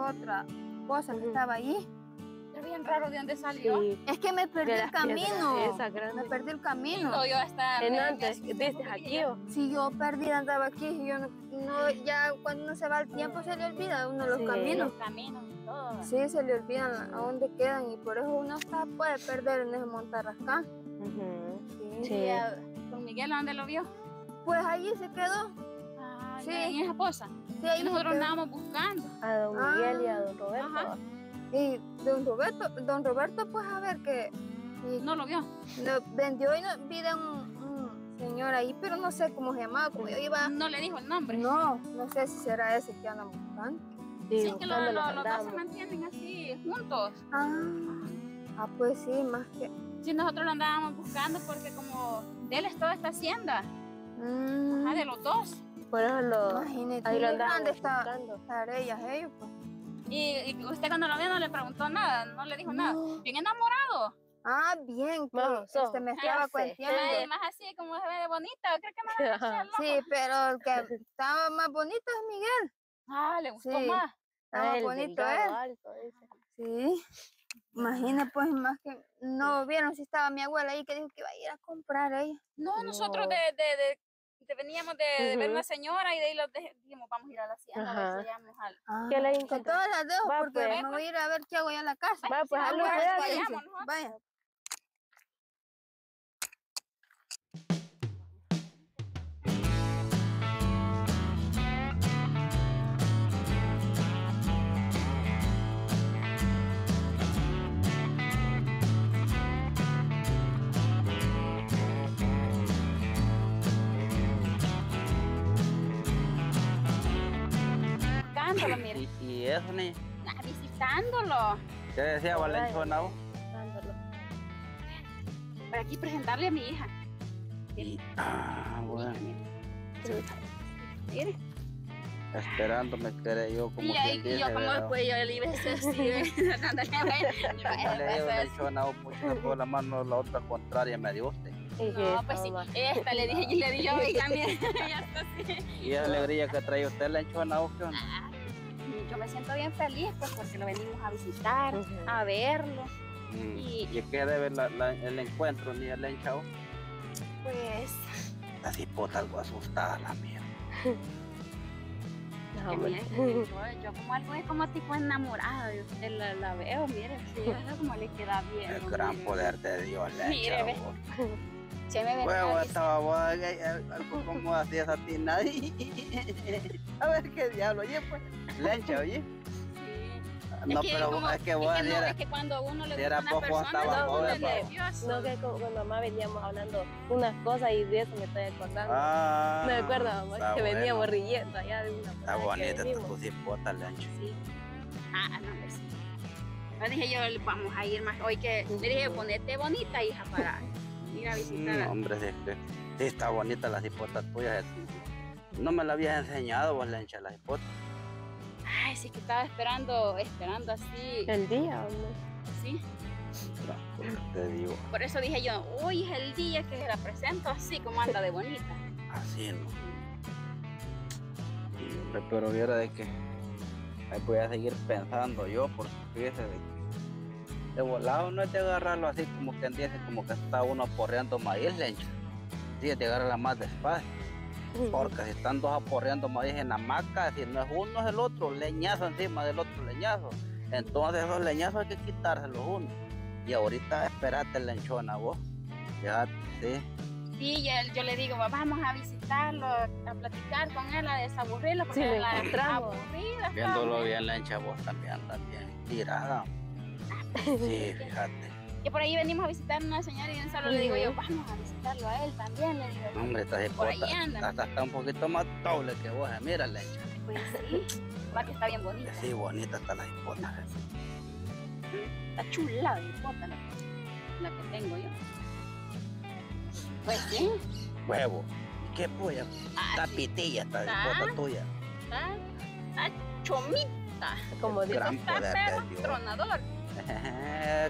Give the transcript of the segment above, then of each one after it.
otra cosa que estaba ahí. Es bien raro de dónde salió. Sí. Es que me perdí el camino. Me perdí el camino. No, yo hasta... ¿Desde aquí o? Sí, yo perdida andaba aquí. Y yo ya cuando uno se va el tiempo se le olvida a uno los caminos. Los caminos y todo. Sí, se le olvidan a dónde quedan y por eso uno hasta puede perder en ese Montarrascán. Sí. ¿Don Miguel a dónde lo vio? Pues allí se quedó. Ah, sí. ¿En esa poza? Sí, ahí nosotros andábamos buscando. A don Miguel y a don Roberto. Ajá. Y don Roberto, pues a ver que... No lo vio. Vendió y vi de un señor ahí, pero no sé cómo se llamaba, como yo iba... ¿No le dijo el nombre? No, no sé si será ese que andan buscando. Sí, es que los dos se mantienen así, juntos. Ah, pues sí, más que... Sí, nosotros lo andábamos buscando porque como de él es toda esta hacienda. Ajá, de los dos. Por eso imagínate, ahí lo andaban buscando. Ellos, pues. ¿Y usted cuando lo vio no le preguntó nada? ¿No le dijo nada? ¿Bien enamorado? Ah, bien, claro. Usted me estaba cuenteando. Más así como se ve de bonita. Creo que no la sí, pero el que estaba más bonito es Miguel. Ah, le gustó más. Estaba más bonito él. Alto, ese. Sí. Imagina, pues, más que... No vieron si estaba mi abuela ahí que dijo que iba a ir a comprar ella. No, nosotros veníamos de ver una señora y de ahí los dijimos, vamos a ir a la hacienda a ver si llamamos algo. Que la encontré. Todas las dejo porque me voy a ir a ver qué hago ya en la casa. Va, pues, a ver, vaya. Y eso ni. Visitándolo. ¿Qué decía Valencho Nau? Visitándolo. Para aquí presentarle a mi hija. Y, bueno. Mire. Esperándome que era yo como quien dice. Y yo como después yo le iba a decir, dándole a ver. Valencho Nau puso la mano la otra contraria, me dio usted. No, pues sí, esta le dije y le di yo y también. Y la alegría que trae usted, Lencha, ¿no? Yo me siento bien feliz pues porque lo venimos a visitar, a verlo. ¿Y es que debe el encuentro, ni el Lencha? Pues... La cipota algo asustada, la mía. No, mire, yo como algo es como tipo enamorado, yo la veo, mire, sí, eso como le queda bien. El gran poder de Dios, Lencha. Mire, bueno, esta boda, algo como hacías a ti, nadie. A ver qué diablo, oye, pues. Lencha, oye. Sí. No, es que pero como, es que vos no, era, es que cuando uno le gusta una persona, no, que con mamá veníamos hablando unas cosas y de eso me estoy acordando. Me acuerdo, mamá, que veníamos riendo allá de una. Está bonita tu cipota, Lencha. Sí. No, pues sí. Yo dije yo, vamos a ir más hoy que... Le dije, ponete bonita, hija, para... A visitar. Hombre, sí está bonita las hipotas tuyas. No me la habías enseñado vos, Lencha, las hipotas. Ay, sí que estaba esperando así. ¿El día o no? Sí. Te digo. Por eso dije yo, hoy es el día que se la presento así como anda de bonita. Así, ¿no? Y hombre, pero viera de que ahí voy a seguir pensando yo, porque fíjese de que de volado no es de agarrarlo así como quien dice, como que está uno aporreando maíz, Lencha. Sí, es de agarrarla más despacio. Porque si están dos aporreando maíz en la hamaca, si no es uno es el otro, leñazo encima del otro leñazo. Entonces esos leñazos hay que quitárselos uno. Y ahorita espérate, Lenchona, vos. Ya, sí. Sí, yo le digo, vamos a visitarlo, a platicar con él, a desaburrirlo, porque sí, la entramos aburrida. Viéndolo bien, Lencha, vos también andas bien tirada. Sí, fíjate. Que por ahí venimos a visitar a una señora y en solo le digo yo, vamos a visitarlo a él también, le digo. Hombre, esta cipota está un poquito más doble que vos, mira, Lencha. Pues sí, va que está bien bonita. Sí, bonita está la cipota. Está chulada la cipota, la que tengo yo. Pues sí. Huevo, qué puya. Está pitilla esta cipota tuya. Está chomita. Como digo, está perro tronador.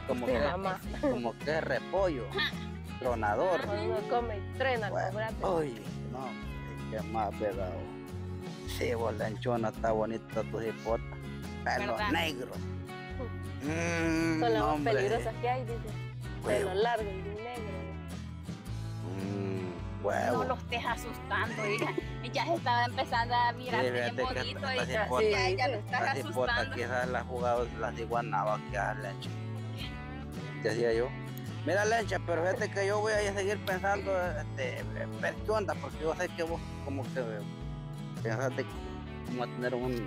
Como que repollo, tronador. Uno come y trena, bueno, uy, no, qué más pegado. Sí, vos, Lenchona, está bonita tu cipota. Pelos negros. Son las más peligrosas que hay, dice. Pelos largos y negros. No los estés asustando, hija. Ya se estaba empezando a mirar bien bonito. Ya lo estás asustando. Quizás la jugada las de Guanaba, que es Lencha. Decía yo. Mira, Lencha, pero fíjate que yo voy a seguir pensando, ¿qué onda? Porque yo sé que vos, como que pensaste cómo tener un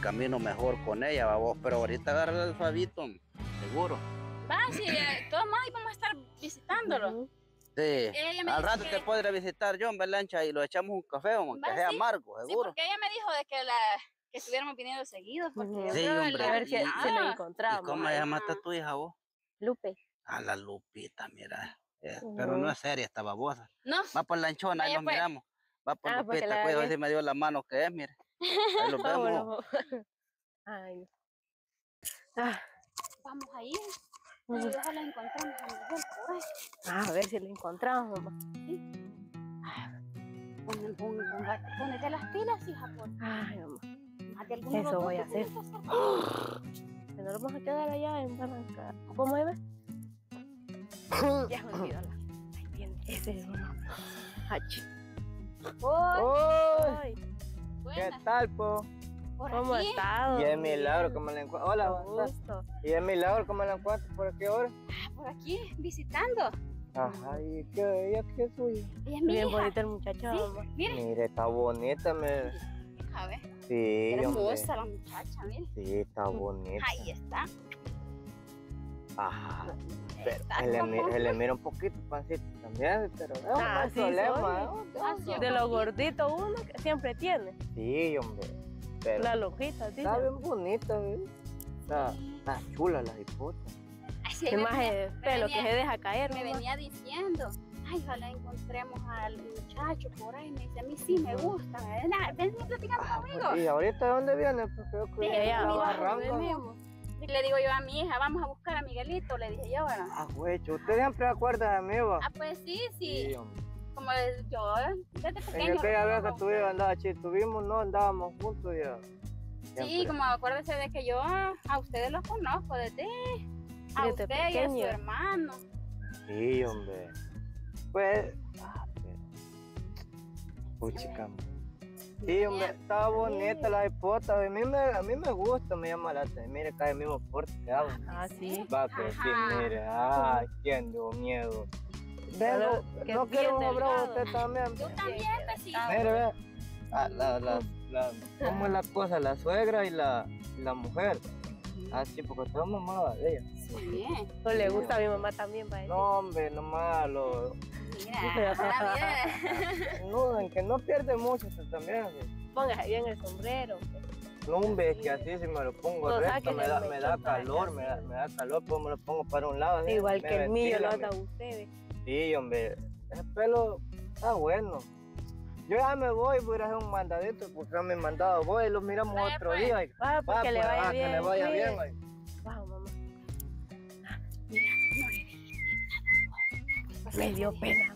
camino mejor con ella, va vos, pero ahorita agarra el alfabito, seguro. Va, sí, todos más vamos a estar visitándolo. Sí, al rato te podré visitar yo, hombre, Lencha, y lo echamos un café, aunque sea amargo, seguro. Sí, porque ella me dijo de que que estuviéramos viniendo seguidos, porque yo creo hombre, a ver si lo encontramos. ¿Y cómo llamaste a tu hija, vos? Lupe. A la Lupita, mira. Pero no es seria esta babosa. No. Va por Lanchona, ahí nos miramos. Va por Lupita, cuidado, si me dio la mano que es, mire. Ahí lo vemos. Ay. Ah. Vamos ahí. Ojalá la encontramos. A ver si la encontramos, mamá. ¿Sí? Ponete las pilas, hija. Por. Ay, mamá. Eso voy a hacer. Nos vamos a quedar allá en Barranca. ¿Cómo se ve? Ya se olvidó la. Ahí viene. Ese es uno. Hachi. ¡Uy! ¿Qué tal, po? ¿Cómo has estado? Y es milagro cómo la encuentro. Hola, gusto. Y es milagro cómo la encuentro. ¿Por qué hora? Ah, por aquí, visitando. Ajá, ¿y qué es suyo? Bien bonita el muchacho. Sí, mire. Mire, está bonita, mire. A ver. Sí, hermosa la muchacha, mire. Sí, está bonita. Ahí está. Ajá. Se le mira un poquito, pancito, también, pero no hay problema. De lo gordito uno que siempre tiene. Sí, hombre. Pero la lonjita, tío. Está bien bonita, ¿eh? Está chula la hipota. Qué más el pelo que se deja caer. Me venía diciendo. Ay, ojalá encontremos al muchacho por ahí. Me dice, a mí sí me gusta, ¿verdad? Ven platicando conmigo. ¿Y ahorita de dónde viene? Porque yo creo que ya va. Le digo yo a mi hija, vamos a buscar a Miguelito, le dije yo, ¿verdad? Ah, güey, usted siempre acuerda de mí, ¿va? Ah, pues sí. Como yo, desde pequeño. Yo veo que tuvimos, andaba tuvimos, no andábamos juntos ya. Siempre. Sí, como acuérdese de que yo a ustedes los conozco, desde usted pequeño. Y a su hermano. Sí, hombre. Pues, puchica. Sí, hombre, está bonita la hipota. A mí me gusta, me llama la atención. Mire, cae el mismo porte que hago. Ah, sí. Va, pero sí, mire. Ay, quién dio miedo. Pero, no quiero un abrazo usted también. Yo también, sí. Mire, ve. ¿Cómo es la cosa? La suegra y la mujer. Así, porque toda mamá va de ella. Sí. No le gusta a mi mamá también, va a ella. No, hombre, no malo. Mira, bien. No, en que no pierde mucho también. Póngase bien el sombrero. No, hombre, es que así si me lo pongo recto me da calor, pues me lo pongo para un lado. Sí, igual que el mío lo anda ustedes. Sí, hombre, ese pelo está bueno. Yo ya me voy a hacer un mandadito porque me he mandado, voy y los miramos otro día. Para que le vaya bien. Que le vaya bien. Vamos, mamá. Mira, no le dije nada. Me dio pena.